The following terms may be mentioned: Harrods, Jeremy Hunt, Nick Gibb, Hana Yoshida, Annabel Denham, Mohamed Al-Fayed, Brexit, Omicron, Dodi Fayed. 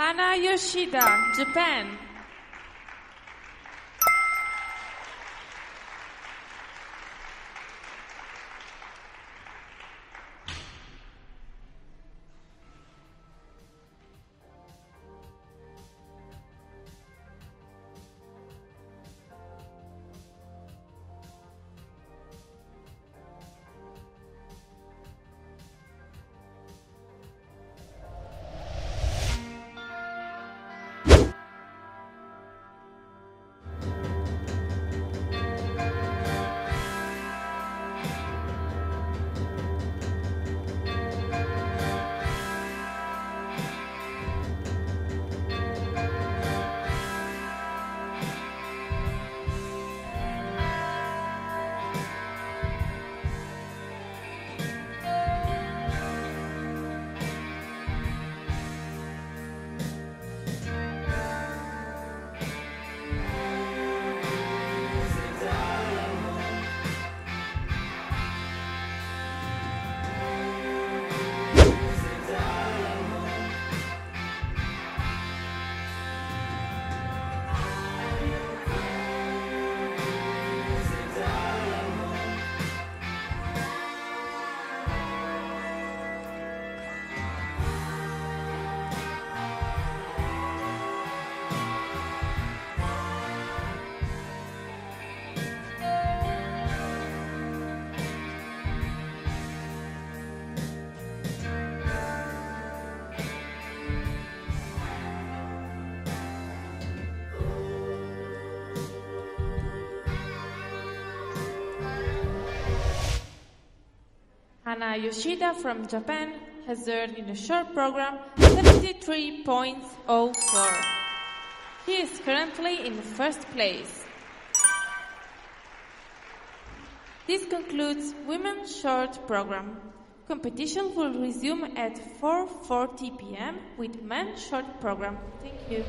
Hana Yoshida, Japan. Hana Yoshida from Japan has earned in a short program 73.04. He is currently in first place. This concludes Women's Short Program. Competition will resume at 4:40 p.m. with Men's Short Program. Thank you.